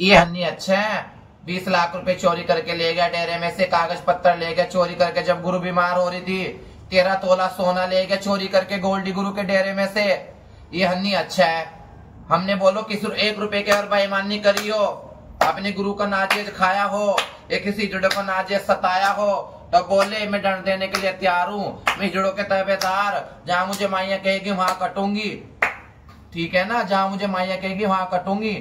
ये हन्नी अच्छे हैं, 20 लाख रुपए चोरी करके ले गया डेरे में से, कागज पत्तर ले गया चोरी करके जब गुरु बीमार हो रही थी, 13 तोला सोना ले गया चोरी करके गोल्डी गुरु के डेरे में से। ये हन्नी अच्छा है, हमने बोलो किसी 1 रुपए के और बेईमानी करी हो, अपने गुरु का नाजेज खाया हो या किसी जुड़ो को नाजेज सताया हो, तो बोले मैं दंड देने के लिए तैयार हूँ, मैं जुड़ो के तहबेदार, जहाँ मुझे माइया कहेगी वहाँ कटूंगी, ठीक है ना, जहाँ मुझे माइया कहेगी वहाँ कटूंगी।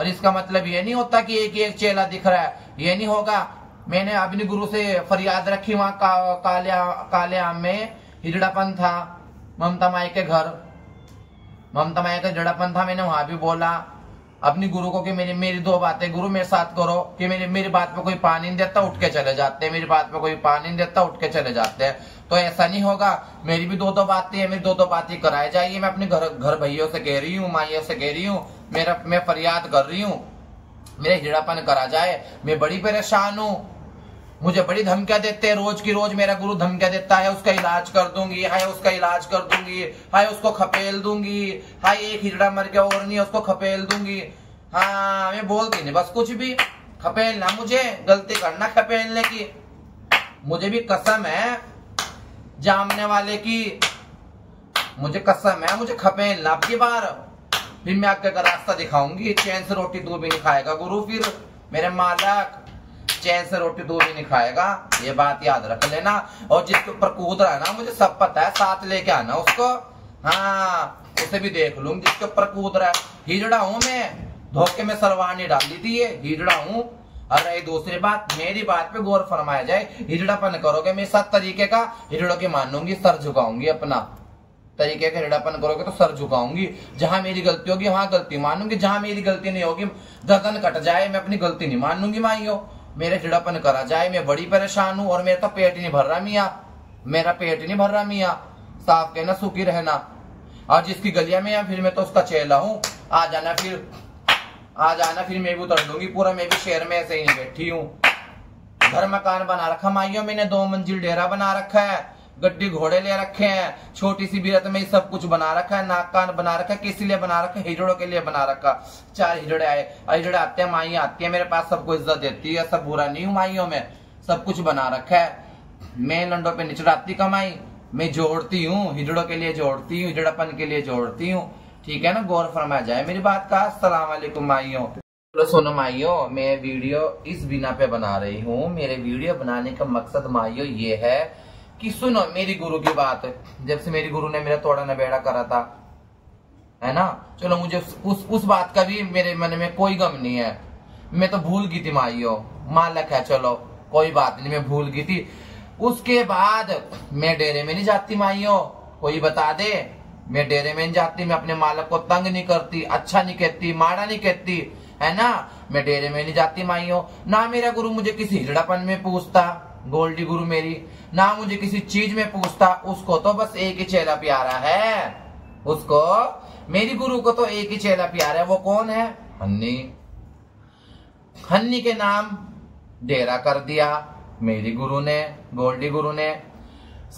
और इसका मतलब ये नहीं होता कि एक चेला दिख रहा है, ये नहीं होगा। मैंने अपने गुरु से फरियाद रखी वहाँ काले आम में हिजड़ापन था, ममता माई के घर, ममता माई का हिजड़ापन था। मैंने वहां भी बोला अपने गुरु को कि मेरी 2 बातें गुरु मेरे साथ करो, कि मेरी बात पे कोई पानी नहीं देता उठ के चले जाते हैं, मेरी बात पे कोई पानी नहीं देता उठ के चले जाते हैं। तो ऐसा नहीं होगा, मेरी भी 2 बातें है, मेरी 2 बातें कराई जाइए। मैं अपने घर भैया से कह रही हूँ, माइयों से कह रही हूँ, मैं फरियाद कर रही हूँ, मेरा हिजड़ापन करा जाए, मैं बड़ी परेशान हूँ, मुझे बड़ी धमकियां देते हैं, रोज की रोज मेरा गुरु धमकियां देता है, उसका इलाज कर दूंगी, हाय उसका इलाज कर दूंगी, हाय उसको खपेल दूंगी, हाय एक हिजड़ा मर गया और नहीं उसको खपेल दूंगी। हाँ मैं बोलती नहीं, बस कुछ भी खपेलना, मुझे गलती करना खपेलने की, मुझे भी कसम है जामने वाले की, मुझे कसम है मुझे खपेलना, अब की बार फिर मैं आपके का रास्ता दिखाऊंगी। चैन से रोटी दूध भी नहीं खाएगा गुरु, फिर मेरे मालक चैन से रोटी दूध भी नहीं खाएगा, ये बात याद रख लेना। और जिसके ऊपर कूद रहा है ना, मुझे सब पता है, साथ लेके आना उसको, हाँ उसे भी देख लूंगी जिसके ऊपर कूद रहा है। हिजड़ा हूँ मैं, धोखे में सलवार नहीं डाली थी, ये हिजड़ा हूँ। और रही दूसरी बात, मेरी बात पे गौर फरमाया जाए, हिजड़ापन करोगे मेरे साथ तरीके का, हिजड़ों के मानूंगी, सर झुकाऊंगी, अपना तरीके का हिजड़ापन करोगे तो सर झुकाऊंगी, जहां मेरी गलती होगी वहां गलती मानूंगी, जहां मेरी गलती नहीं होगी गर्दन कट जाए, मैं अपनी गलती नहीं मानूंगी। माइयो मेरे चिड़ापन करा जाए, मैं बड़ी परेशान हूँ, और मेरा तो पेट ही नहीं भर रहा मियाँ, मेरा पेट ही नहीं भर रहा मियाँ, साफ कहना सुखी रहना। और जिसकी गलिया में या फिर मैं तो उसका चेला हूँ, आ जाना फिर मैं भी उतर लूंगी पूरा, मैं भी शहर में ऐसे ही नहीं बैठी हूँ। घर मकान बना रखा माइयों, मैंने 2 मंजिल डेरा बना रखा है, गड्डी घोड़े ले रखे हैं, छोटी सी बीरत में सब कुछ बना रखा है, नाक कान बना रखा है, किस लिए बना रखा है, हिजड़ों के लिए बना रखा। 4 हिजड़े आए, हिजड़े आते हैं, माइया आती है मेरे पास, सबको इज्जत देती है, सब बुरा नहीं हूँ माइयों में, सब कुछ बना रखा है। मैं लंडों पे निचड़ाती कमाई, मैं जोड़ती हूँ हिजड़ों के लिए, जोड़ती हूँ हिजड़ापन के लिए, जोड़ती हूँ, ठीक है ना, गौर फरमाया जाए मेरी बात का। अस्सलाम वालेकुम माइयों। तो सुनो माइयों, मैं वीडियो इस बिना पे बना रही हूँ, मेरे वीडियो बनाने का मकसद माइयों ये है कि सुनो मेरी गुरु की बात, जब से मेरी गुरु ने मेरा तोड़ा नबेड़ा करा था, है ना, चलो मुझे उस बात का भी मेरे मन में कोई गम नहीं है, मैं तो भूल गई थी माइयो, मालक है, चलो कोई बात नहीं, मैं भूल गई थी। उसके बाद मैं डेरे में नहीं जाती माइयो, कोई बता दे, मैं डेरे में नहीं जाती, मैं अपने मालक को तंग नहीं करती, अच्छा नहीं कहती, माड़ा नहीं कहती, है ना, मैं डेरे में नहीं जाती माइयो। ना मेरा गुरु मुझे किसी हिजड़ापन में पूछता, गोल्डी गुरु मेरी ना मुझे किसी चीज में पूछता, उसको तो बस एक ही चेला प्यारा है, उसको मेरी गुरु को तो एक ही चेला प्यारा है, वो कौन है, हन्नी। हन्नी के नाम डेरा कर दिया मेरी गुरु ने, गोल्डी गुरु ने,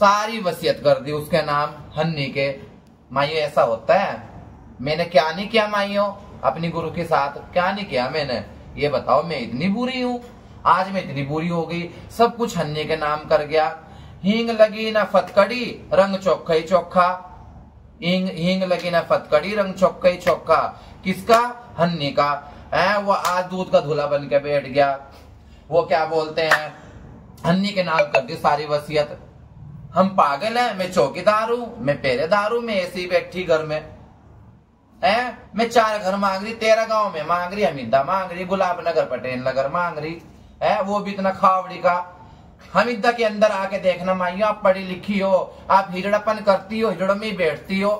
सारी वसीयत कर दी उसके नाम हन्नी के। माइयो ऐसा होता है, मैंने क्या नहीं किया माइयो, अपनी गुरु के साथ क्या नहीं किया मैंने, ये बताओ मैं इतनी बुरी हूँ, आज मैं इतनी बुरी हो गई, सब कुछ हन्नी के नाम कर गया। हींग लगी ना फतकड़ी रंग चौखा ही चौखा, हींग लगी ना फतकड़ी रंग चौखा ही चौखा, किसका, हन्नी का। वो आज दूध का धुला बन के बैठ गया, वो क्या बोलते हैं, हन्नी के नाम कर दी सारी वसीयत। हम पागल हैं, मैं चौकीदार हूँ, मैं पहरेदार हूँ, मैं ऐसे ही बैठी घर में, मैं 4 घर मांग रही, 13 गाँव में मांग रही, हमीदा मांग रही, गुलाब नगर पटेल नगर मांग रही है, वो भी इतना खावड़ी का। हमीदा के अंदर आके देखना माइयो, आप पढ़ी लिखी हो, आप हिजड़ापन करती हो, हिजड़ों में ही बैठती हो,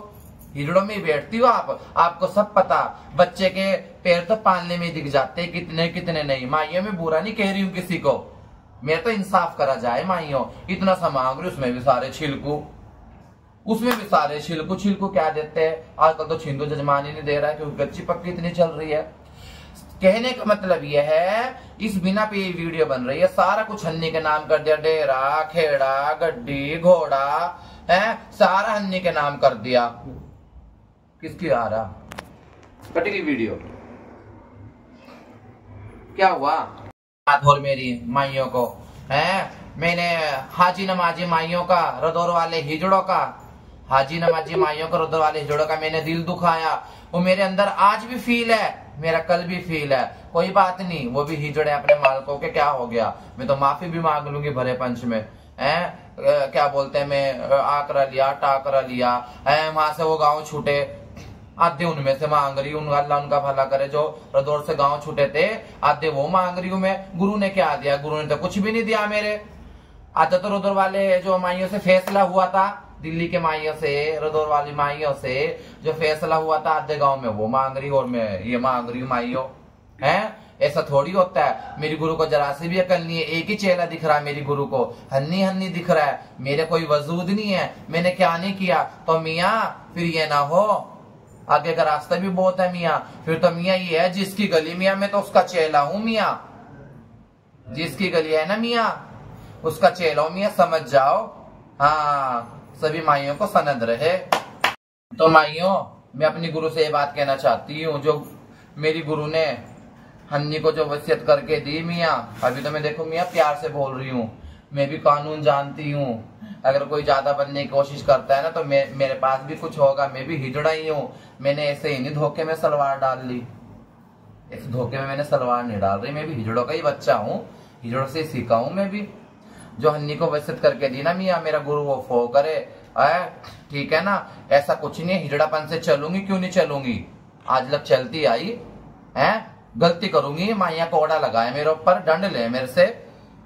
हिजड़ों में ही बैठती हो आप, आपको सब पता, बच्चे के पैर तो पालने में दिख जाते कितने कितने नहीं। माइयों में बुरा नहीं कह रही हूँ किसी को, मेरा तो इंसाफ करा जाए माइयों, इतना सा मांग रही, उसमें भी सारे छिलकू, उसमें भी सारे छिलकू, छिलकू क्या देते है आजकल तो, छिंदो जजमान ही नहीं दे रहा है क्योंकि कच्ची पक्की इतनी चल रही है। कहने का मतलब यह है, इस बिना पे ये वीडियो बन रही है, सारा कुछ हन्नी के नाम कर दिया, डेरा खेड़ा गड्डी घोड़ा है, सारा हन्नी के नाम कर दिया। किसकी आ रहा कटेगी वीडियो। क्या हुआ? हाथ धोल मेरी माइयों को, हैं मैंने हाजी नमाजी माइयों का, रदौर वाले हिजड़ों का, हाजी नमाजी माइयों का, रदौर वाले हिजड़ों का मैंने दिल दुखाया। वो मेरे अंदर आज भी फील है, मेरा कल भी फील है। कोई बात नहीं, वो भी हिजड़े अपने मालकों के, क्या हो गया, मैं तो माफी भी मांग लूंगी भरे पंच में। क्या बोलते हैं, मैं आकरा लिया टाकरा लिया, वहां से वो गाँव छूटे, आधे उनमें से मांग रही हूँ, अल्लाह उनका भला करे जो रदौर से गांव छूटे थे, आधे वो मांग रही हूँ मैं। गुरु ने क्या दिया? गुरु ने तो कुछ भी नहीं दिया मेरे। आधा तो रदौर वाले जो माइयों से फैसला हुआ था, दिल्ली के माइयों से, रदौर वाली माइयों से जो फैसला हुआ था, आधे गांव में वो मांग रही और मैं ये मांग रही हूँ माइयों। है ऐसा थोड़ी होता है। मेरी गुरु को जरा से भी अकल नहीं है, एक ही चेहरा दिख रहा है मेरी गुरु को, हन्नी हन्नी दिख रहा है, मेरे कोई वजूद नहीं है, मैंने क्या नहीं किया। तो मियाँ फिर ये ना हो, आगे का रास्ता भी बहुत है मियाँ, फिर तो मियाँ ये है जिसकी गली मियाँ मैं तो उसका चेला हूँ मियाँ, जिसकी गली है ना मियाँ उसका चेला हूँ मियाँ, समझ जाओ। हाँ, सभी माइयों को सनद रहे। तो माइयों, मैं अपनी गुरु से ये बात कहना चाहती हूँ जो मेरी गुरु ने हन्नी को जो वसीयत करके दी मियाँ। अभी तो मैं देखो मियाँ प्यार से बोल रही हूँ, मैं भी कानून जानती हूँ, अगर कोई ज्यादा बनने की कोशिश करता है ना तो मेरे पास भी कुछ होगा, मैं भी हिजड़ा ही हूँ। मैंने ऐसे ही नहीं धोखे में सलवार डाल ली, इस धोखे में मैंने सलवार नहीं डाल रही, मैं भी हिजड़ों का ही बच्चा हूँ, हिजड़ों से सीखा हूँ मैं भी। जो हन्नी को वसीयत करके दी ना मियाँ मेरा गुरु, वो फो करे, ठीक है ना। ऐसा कुछ नहीं है, हिजड़ापन से चलूंगी, क्यों नहीं चलूंगी, आज लग चलती आई है। गलती करूंगी, माइया कोड़ा लगाए मेरे ऊपर, दंड ले मेरे से,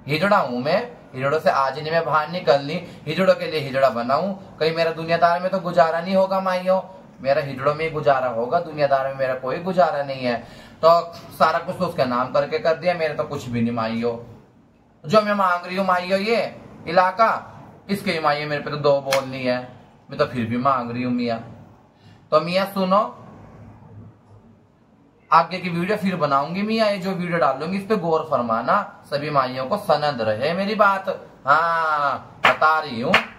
हिजड़ा हूँ मैं, हिजड़ों से आज नहीं मैं बाहर निकलनी, हिजड़ों के लिए हिजड़ा बनाऊं। कहीं मेरा दुनियादार में तो गुजारा नहीं होगा माइयों, मेरा हिजड़ों में ही गुजारा होगा, दुनियादार में मेरा कोई गुजारा नहीं है। तो सारा कुछ तो उसके नाम करके कर दिया, मेरे तो कुछ भी नहीं माइयों। जो मैं मांग रही हूँ माइयों, ये इलाका इसके माइयों मेरे पे तो दो बोलनी है, मैं तो फिर भी मांग रही हूँ मियाँ। तो मियाँ सुनो, आगे की वीडियो फिर बनाऊंगी मियाँ, ये जो वीडियो डालूंगी इस पे गौर फरमाना, सभी माइयों को सनद रहे मेरी बात। हाँ, बता रही हूँ।